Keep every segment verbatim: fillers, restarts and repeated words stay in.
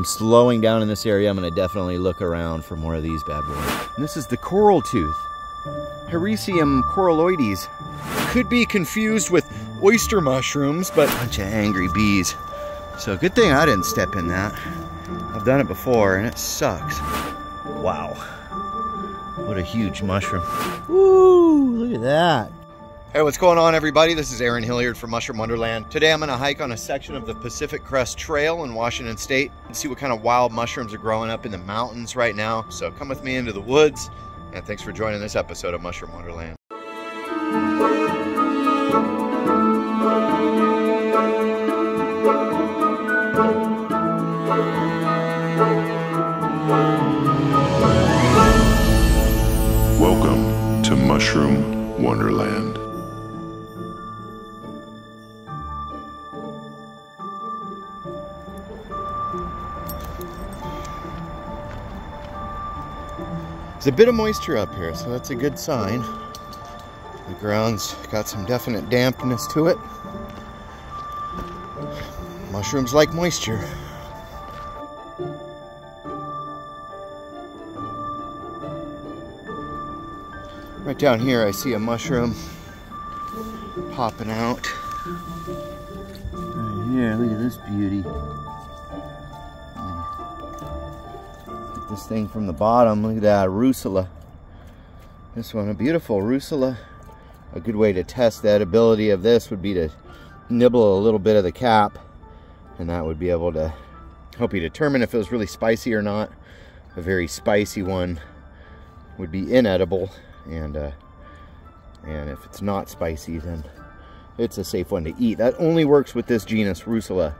I'm slowing down in this area. I'm going to definitely look around for more of these bad boys. And this is the coral tooth, Hericium coralloides. Could be confused with oyster mushrooms, but a bunch of angry bees. So good thing I didn't step in that. I've done it before and it sucks. Wow. What a huge mushroom. Woo, look at that. Hey, what's going on, everybody? This is Aaron Hilliard from Mushroom Wonderland. Today I'm gonna hike on a section of the Pacific Crest Trail in Washington State and see what kind of wild mushrooms are growing up in the mountains right now. So come with me into the woods, and thanks for joining this episode of Mushroom Wonderland. Welcome to Mushroom Wonderland. There's a bit of moisture up here, so that's a good sign. The ground's got some definite dampness to it. Mushrooms like moisture. Right down here I see a mushroom popping out. Right here, look at this beauty. Get this thing from the bottom, look at that, Russula. This one, a beautiful Russula. A good way to test that ability of this would be to nibble a little bit of the cap, and that would be able to help you determine if it was really spicy or not. A very spicy one would be inedible. And uh, and if it's not spicy, then it's a safe one to eat. That only works with this genus, Russula.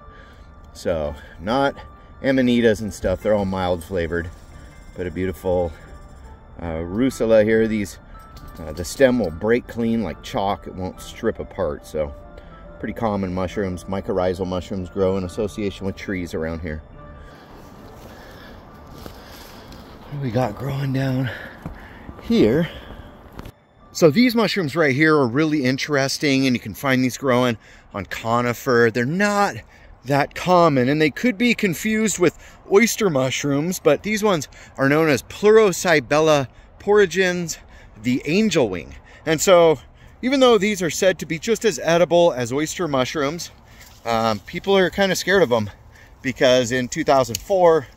So, not amanitas and stuff. They're all mild flavored. But a beautiful uh, Russula here. These uh, the stem will break clean like chalk. It won't strip apart. So, pretty common mushrooms. Mycorrhizal mushrooms grow in association with trees around here. What do we got growing down here? So these mushrooms right here are really interesting, and you can find these growing on conifer. They're not that common, and they could be confused with oyster mushrooms, but these ones are known as Pleurocybella porrigens, the angel wing. And so even though these are said to be just as edible as oyster mushrooms, um, people are kind of scared of them because in two thousand four,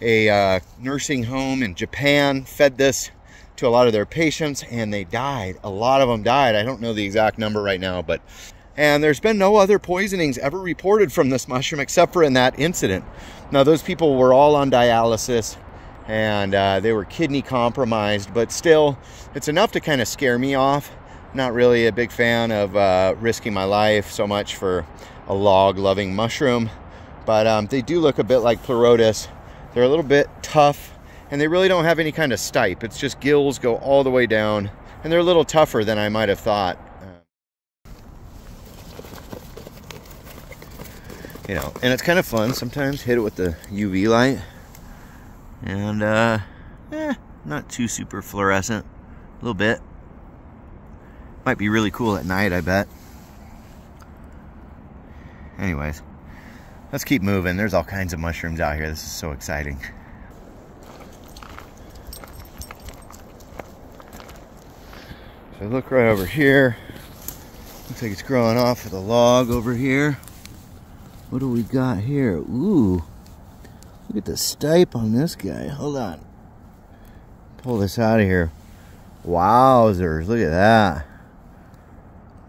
a uh, nursing home in Japan fed this to a lot of their patients, and they died. A lot of them died. I don't know the exact number right now, but and there's been no other poisonings ever reported from this mushroom except for in that incident. Now those people were all on dialysis, and uh, they were kidney compromised, but still it's enough to kind of scare me off. Not really a big fan of uh, risking my life so much for a log loving mushroom, but um, they do look a bit like Pleurotus. They're a little bit tough, and they really don't have any kind of stipe. It's just gills go all the way down, and they're a little tougher than I might have thought. You know, and it's kind of fun sometimes, hit it with the U V light. And, uh, eh, not too super fluorescent, a little bit. Might be really cool at night, I bet. Anyways, let's keep moving. There's all kinds of mushrooms out here. This is so exciting. I look right over here. Looks like it's growing off of the log over here. What do we got here? Ooh, look at the stipe on this guy. Hold on. Pull this out of here. Wowzers, look at that.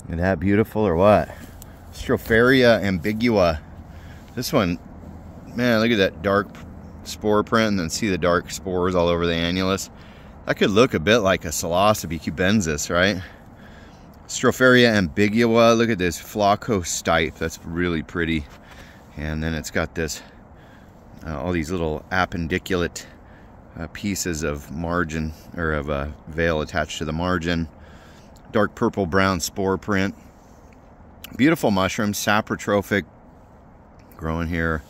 Isn't that beautiful or what? Stropharia ambigua. This one, man, look at that dark spore print, and then see the dark spores all over the annulus. That could look a bit like a Psilocybe cubensis, right? Stropharia ambigua, look at this flacco stipe, that's really pretty. And then it's got this, uh, all these little appendiculate uh, pieces of margin, or of a uh, veil attached to the margin. Dark purple brown spore print. Beautiful mushroom, saprotrophic, growing here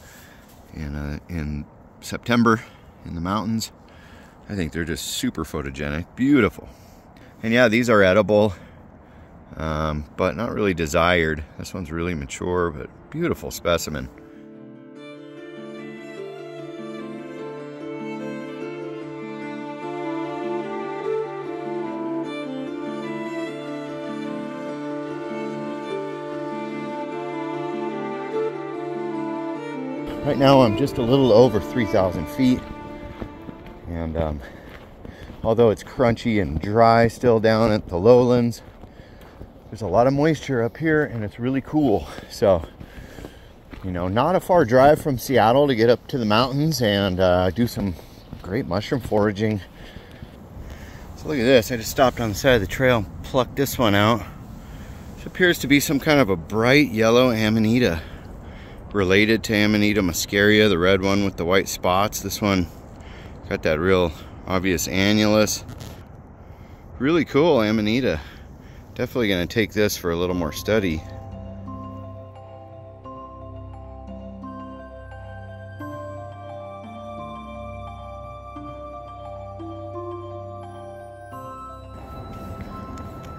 in, uh, in September in the mountains. I think they're just super photogenic, beautiful. And yeah, these are edible, um, but not really desired. This one's really mature, but beautiful specimen. Right now I'm just a little over three thousand feet, and um, although it's crunchy and dry still down at the lowlands, there's a lot of moisture up here and it's really cool. So, you know, not a far drive from Seattle to get up to the mountains and uh, do some great mushroom foraging. So look at this, I just stopped on the side of the trail and plucked this one out. This appears to be some kind of a bright yellow Amanita, related to Amanita muscaria, the red one with the white spots. This one got that real obvious annulus. Really cool Amanita. Definitely gonna take this for a little more study.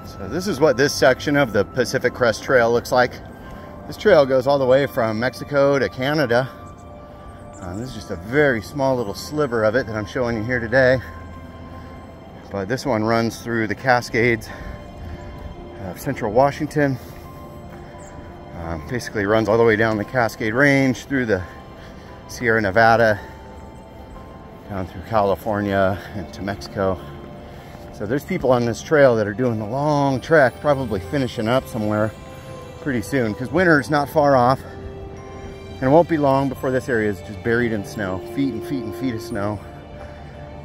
So this is what this section of the Pacific Crest Trail looks like. This trail goes all the way from Mexico to Canada. Uh, this is just a very small little sliver of it that I'm showing you here today. But this one runs through the Cascades of central Washington. Uh, basically runs all the way down the Cascade Range, through the Sierra Nevada, down through California and to Mexico. So there's people on this trail that are doing the long trek, probably finishing up somewhere pretty soon, because winter is not far off, and it won't be long before this area is just buried in snow, feet and feet and feet of snow.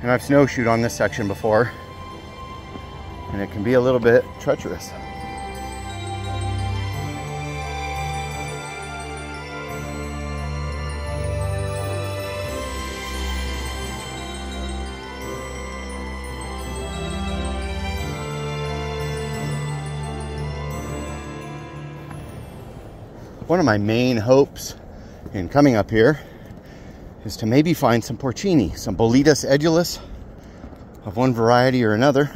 And I've snowshoed on this section before, and it can be a little bit treacherous. One of my main hopes in coming up here is to maybe find some porcini, some Boletus edulis of one variety or another.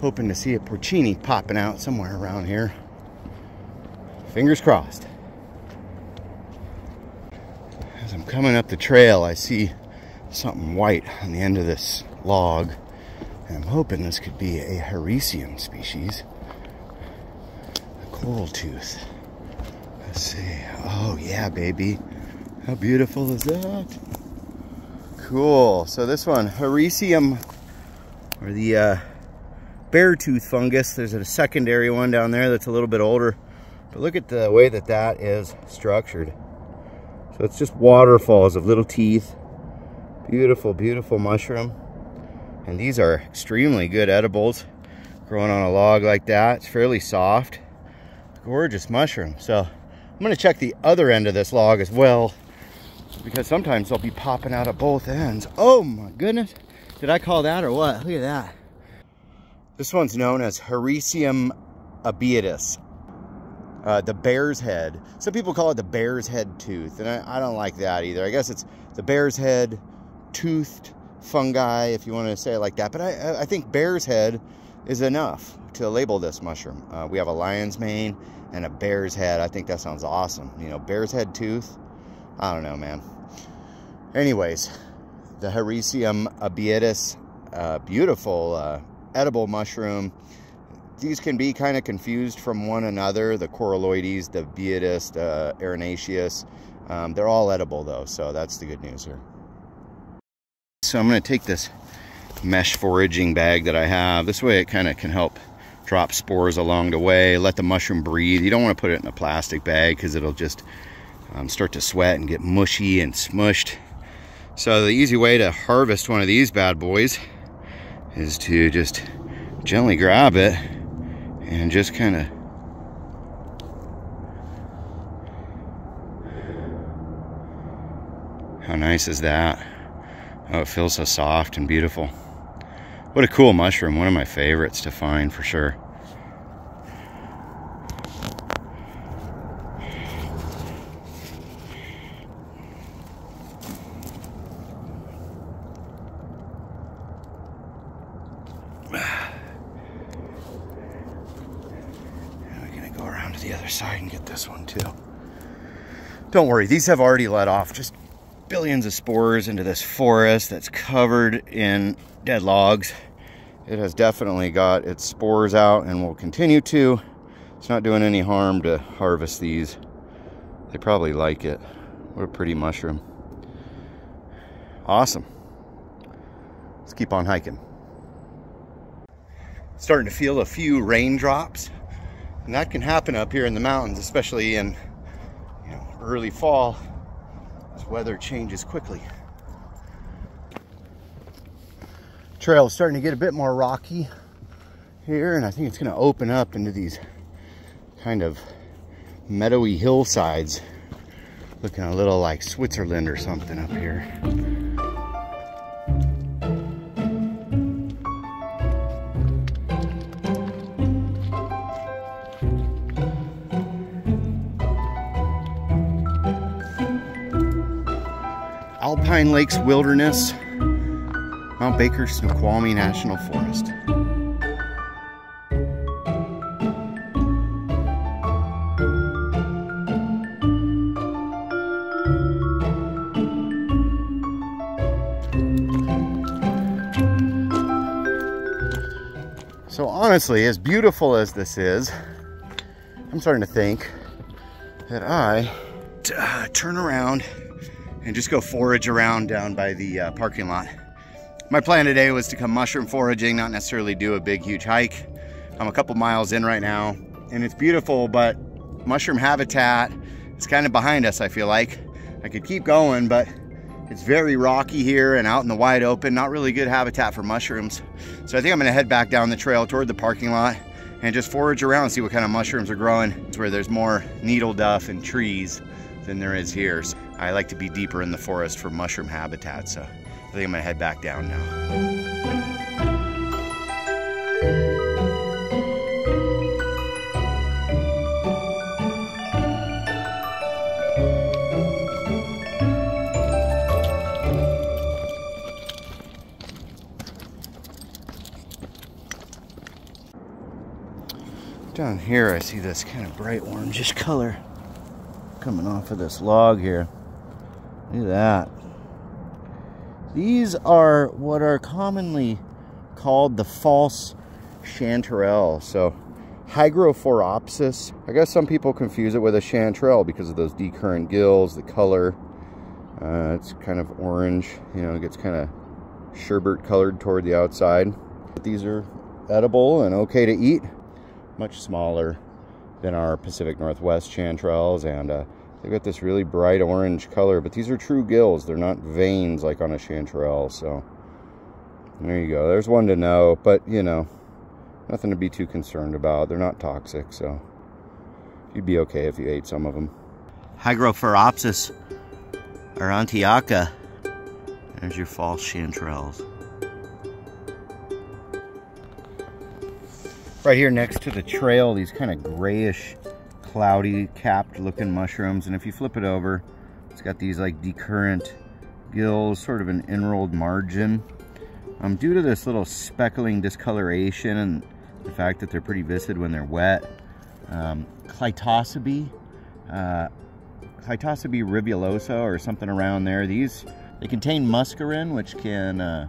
Hoping to see a porcini popping out somewhere around here. Fingers crossed. As I'm coming up the trail, I see something white on the end of this log, and I'm hoping this could be a Hericium species, a coral tooth. Let's see. Oh yeah, baby. How beautiful is that? Cool. So this one, Hericium, or the uh, bear tooth fungus. There's a secondary one down there that's a little bit older. But look at the way that that is structured. So it's just waterfalls of little teeth. Beautiful, beautiful mushroom. And these are extremely good edibles. Growing on a log like that. It's fairly soft. Gorgeous mushroom. So I'm going to check the other end of this log as well, because sometimes they'll be popping out of both ends. Oh my goodness. Did I call that or what? Look at that. This one's known as Hericium abietis, uh, the bear's head. Some people call it the bear's head tooth, and I, I don't like that either. I guess it's the bear's head toothed fungi, if you want to say it like that. But I, I think bear's head is enough to label this mushroom. Uh, we have a lion's mane and a bear's head. I think that sounds awesome. You know, bear's head tooth. I don't know, man. Anyways, the Hericium abietis, uh, beautiful uh, edible mushroom. These can be kind of confused from one another. The coralloides, the abietis, the erinaceous. Um, they're all edible though, so that's the good news here. So I'm going to take this mesh foraging bag that I have. This way it kind of can help drop spores along the way, let the mushroom breathe. You don't want to put it in a plastic bag because it'll just um, start to sweat and get mushy and smushed. So the easy way to harvest one of these bad boys is to just gently grab it and just kind of how nice is that? Oh, it feels so soft and beautiful. What a cool mushroom. One of my favorites to find for sure. Now we're gonna go around to the other side and get this one too. Don't worry, these have already let off just billions of spores into this forest that's covered in dead logs. It has definitely got its spores out and will continue to. It's not doing any harm to harvest these. They probably like it. What a pretty mushroom. Awesome. Let's keep on hiking. Starting to feel a few raindrops, and that can happen up here in the mountains, especially in you know, early fall, as weather changes quickly. Trail is starting to get a bit more rocky here, and I think it's going to open up into these kind of meadowy hillsides, looking a little like Switzerland or something up here. Alpine Lakes Wilderness, Mount Baker Snoqualmie National Forest. So honestly, as beautiful as this is, I'm starting to think that I uh, turn around and just go forage around down by the uh, parking lot. My plan today was to come mushroom foraging, not necessarily do a big, huge hike. I'm a couple miles in right now, and it's beautiful, but mushroom habitat is kind of behind us, I feel like. I could keep going, but it's very rocky here and out in the wide open, not really good habitat for mushrooms. So I think I'm gonna head back down the trail toward the parking lot and just forage around and see what kind of mushrooms are growing. It's where there's more needle duff and trees than there is here. So I like to be deeper in the forest for mushroom habitat, so I think I'm gonna head back down now. Down here I see this kind of bright orangish color coming off of this log here. Look at that. These are what are commonly called the false chanterelle. So Hygrophoropsis. I guess some people confuse it with a chanterelle because of those decurrent gills, the color. Uh, it's kind of orange, you know, it gets kind of sherbet colored toward the outside. But these are edible and okay to eat. Much smaller than our Pacific Northwest chanterelles, and uh, they've got this really bright orange color, but these are true gills. They're not veins like on a chanterelle, so there you go. There's one to know, but you know, nothing to be too concerned about. They're not toxic, so you'd be okay if you ate some of them. Hygrophoropsis aurantiaca. There's your false chanterelles. Right here next to the trail, these kind of grayish, cloudy, capped looking mushrooms. And if you flip it over, it's got these like decurrent gills, sort of an inrolled margin. Um, due to this little speckling discoloration and the fact that they're pretty viscid when they're wet, um, Clitocybe, uh, Clitocybe ribulosa or something around there. These, they contain muscarin, which can uh,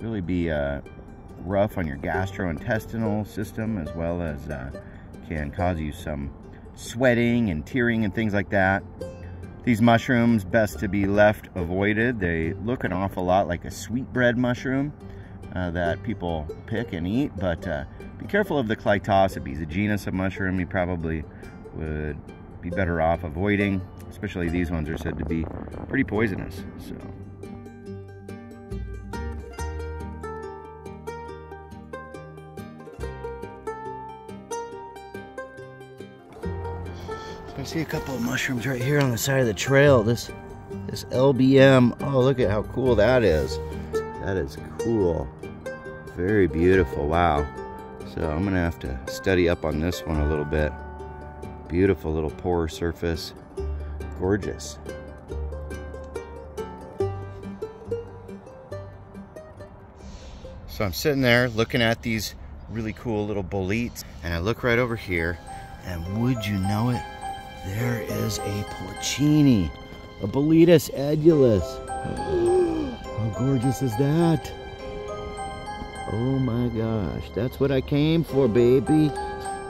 really be uh, rough on your gastrointestinal system, as well as uh, can cause you some sweating and tearing and things like that. These mushrooms, best to be left avoided. They look an awful lot like a sweetbread mushroom uh, that people pick and eat, but uh, be careful of the Clitocybes, a genus of mushroom you probably would be better off avoiding, especially these ones are said to be pretty poisonous. So. I see a couple of mushrooms right here on the side of the trail. This this L B M. Oh, look at how cool that is. That is cool. Very beautiful. Wow. So I'm going to have to study up on this one a little bit. Beautiful little pore surface. Gorgeous. So I'm sitting there looking at these really cool little boletes, and I look right over here, and would you know it? There is a Porcini, a Boletus edulis. How gorgeous is that? Oh my gosh, that's what I came for, baby.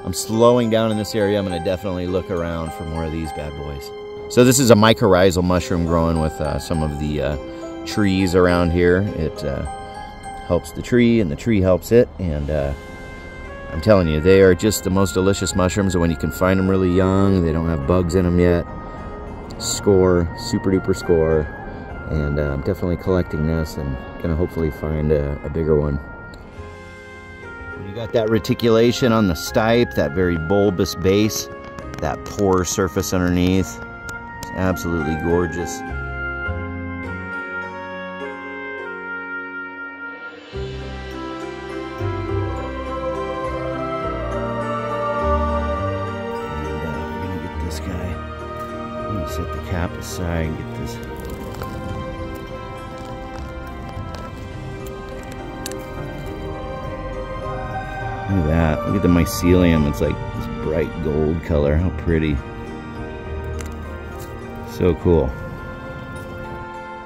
I'm slowing down in this area. I'm gonna definitely look around for more of these bad boys. So this is a mycorrhizal mushroom growing with uh, some of the uh, trees around here. It uh, helps the tree and the tree helps it, and uh, I'm telling you, they are just the most delicious mushrooms. And when you can find them really young, they don't have bugs in them yet. Score, super duper score. And uh, I'm definitely collecting this and gonna hopefully find a, a bigger one. When you got that reticulation on the stipe, that very bulbous base, that pore surface underneath, it's absolutely gorgeous. Cap aside and get this. Look at that. Look at the mycelium. It's like this bright gold color. How pretty. So cool.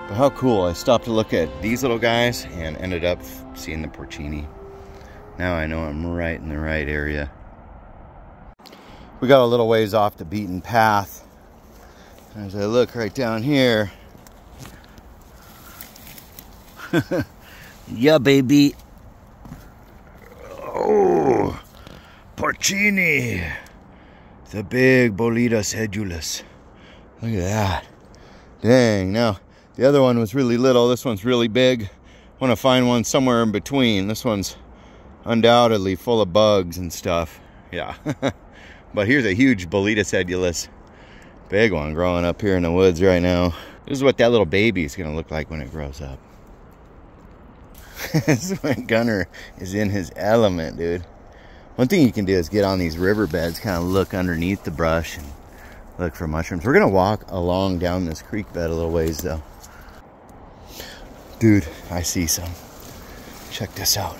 But how cool. I stopped to look at these little guys and ended up seeing the porcini. Now I know I'm right in the right area. We got a little ways off the beaten path. As I look right down here, yeah, baby. Oh, porcini, the big Boletus edulis. Look at that. Dang, now the other one was really little. This one's really big. I want to find one somewhere in between. This one's undoubtedly full of bugs and stuff. Yeah, but here's a huge Boletus edulis. Big one growing up here in the woods right now. This is what that little baby is going to look like when it grows up. This is when Gunner is in his element, dude. One thing you can do is get on these riverbeds, kind of look underneath the brush and look for mushrooms. We're going to walk along down this creek bed a little ways, though. Dude, I see some. Check this out.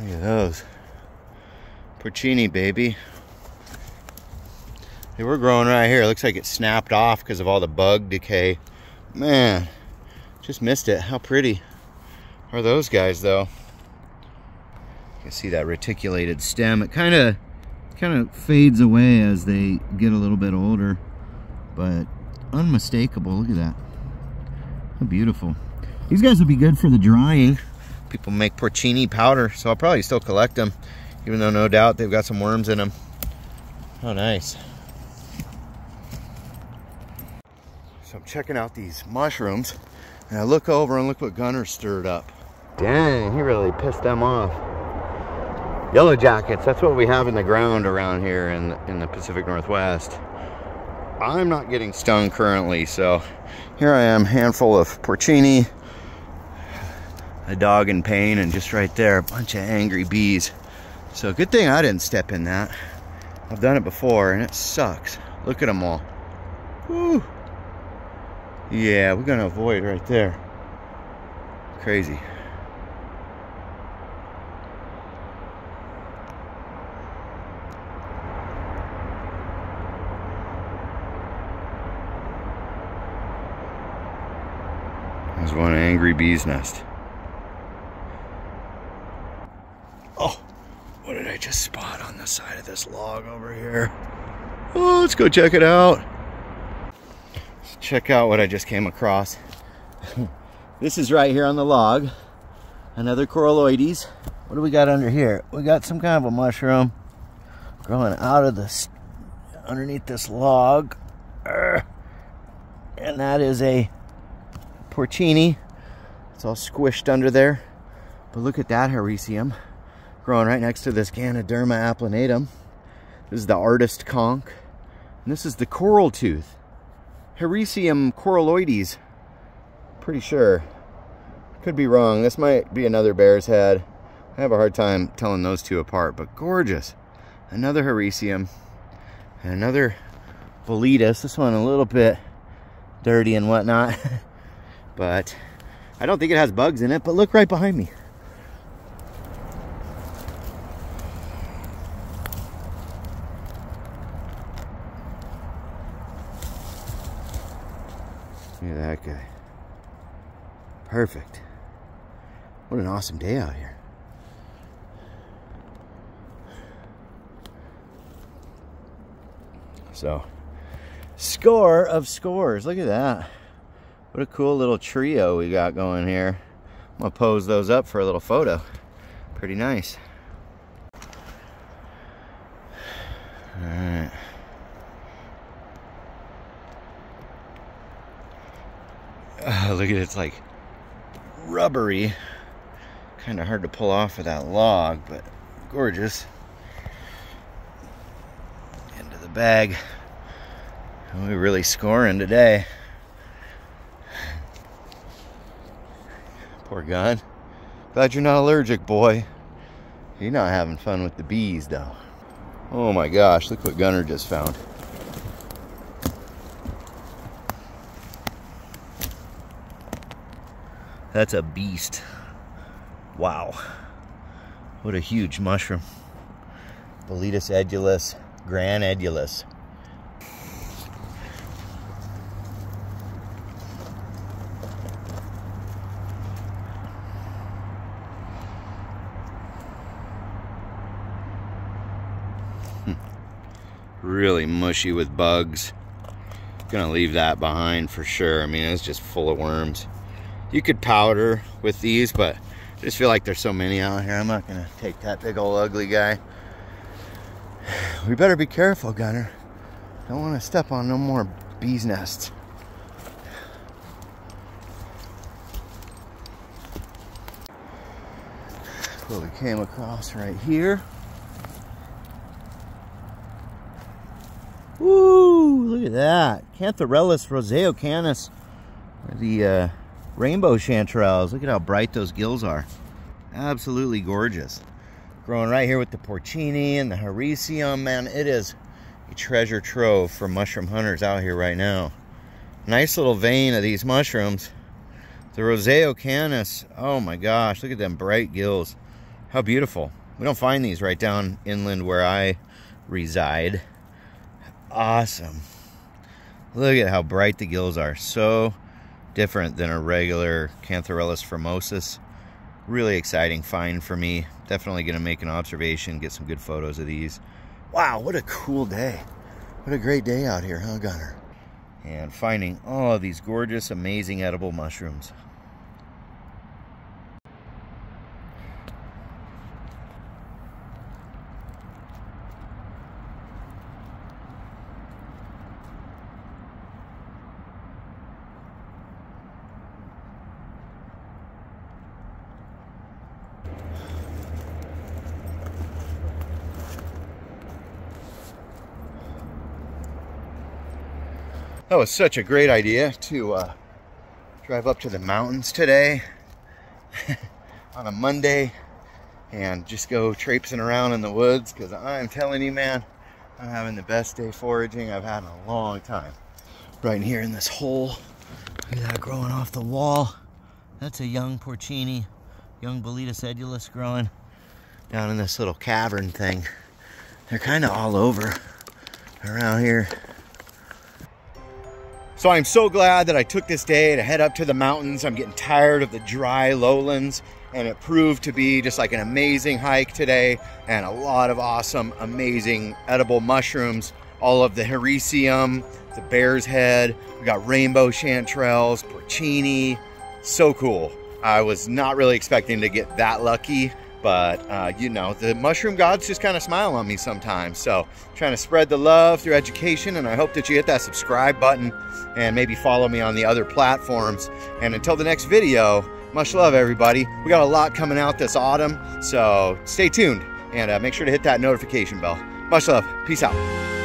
Look at those. Porcini, baby. They were growing right here. It looks like it snapped off because of all the bug decay. Man, just missed it. How pretty are those guys, though? You can see that reticulated stem. It kind of kind of fades away as they get a little bit older, but unmistakable. Look at that. How beautiful. These guys would be good for the drying. People make porcini powder, so I'll probably still collect them, even though no doubt they've got some worms in them. Oh, nice. So I'm checking out these mushrooms, and I look over and look what Gunner stirred up. Dang, he really pissed them off. Yellow jackets, that's what we have in the ground around here in the, in the Pacific Northwest. I'm not getting stung currently, so here I am, handful of porcini. A dog in pain, and just right there, a bunch of angry bees. So good thing I didn't step in that. I've done it before, and it sucks. Look at them all. Woo! Yeah, we're gonna avoid right there. Crazy. There's one angry bee's nest. What did I just spot on the side of this log over here? Oh, let's go check it out. Let's check out what I just came across. This is right here on the log. Another coralloides. What do we got under here? We got some kind of a mushroom growing out of this, underneath this log. Urgh. And that is a porcini. It's all squished under there. But look at that hericium. Growing right next to this Ganoderma applanatum. This is the artist conch. And this is the coral tooth. Hericium coralloides. Pretty sure. Could be wrong. This might be another bear's head. I have a hard time telling those two apart, but gorgeous. Another hericium. And another boletus. This one a little bit dirty and whatnot. But I don't think it has bugs in it, but look right behind me. Look at that guy. Perfect. What an awesome day out here. So, score of scores. Look at that. What a cool little trio we got going here. I'm gonna pose those up for a little photo. Pretty nice. All right. Oh, look at it, it's like rubbery. Kind of hard to pull off of that log, but gorgeous. Into the bag. We're really scoring today. Poor gun. Glad you're not allergic, boy. You're not having fun with the bees, though. Oh my gosh, look what Gunner just found. That's a beast. Wow. What a huge mushroom. Boletus edulis, Gran edulis. Really mushy with bugs. Gonna leave that behind for sure. I mean, it's just full of worms. You could powder with these, but I just feel like there's so many out here. I'm not gonna take that big old ugly guy. We better be careful, Gunner. Don't want to step on no more bees' nests. Well, we came across right here. Woo! Look at that. Cantharellus roseocanus. The uh, rainbow chanterelles. Look at how bright those gills are. Absolutely gorgeous. Growing right here with the porcini and the hericium. Man, it is a treasure trove for mushroom hunters out here right now. Nice little vein of these mushrooms. The roseocanus. Oh my gosh. Look at them bright gills. How beautiful. We don't find these right down inland where I reside. Awesome. Look at how bright the gills are. So different than a regular Cantharellus formosus. Really exciting find for me. Definitely going to make an observation, get some good photos of these. Wow, what a cool day. What a great day out here, huh, Gunner? And finding all of these gorgeous, amazing edible mushrooms. That was such a great idea to uh, drive up to the mountains today on a Monday and just go traipsing around in the woods, because I'm telling you, man, I'm having the best day foraging I've had in a long time. Right here in this hole, look at that growing off the wall. That's a young porcini, young Boletus edulis growing down in this little cavern thing. They're kind of all over around here. So I'm so glad that I took this day to head up to the mountains. I'm getting tired of the dry lowlands, and it proved to be just like an amazing hike today, and a lot of awesome, amazing edible mushrooms. All of the hericium, the bear's head, we got rainbow chanterelles, porcini, so cool. I was not really expecting to get that lucky, but uh, you know, the mushroom gods just kind of smile on me sometimes. So trying to spread the love through education, and I hope that you hit that subscribe button and maybe follow me on the other platforms. And until the next video, much love, everybody. We got a lot coming out this autumn, so stay tuned, and uh, make sure to hit that notification bell. Much love. Peace out.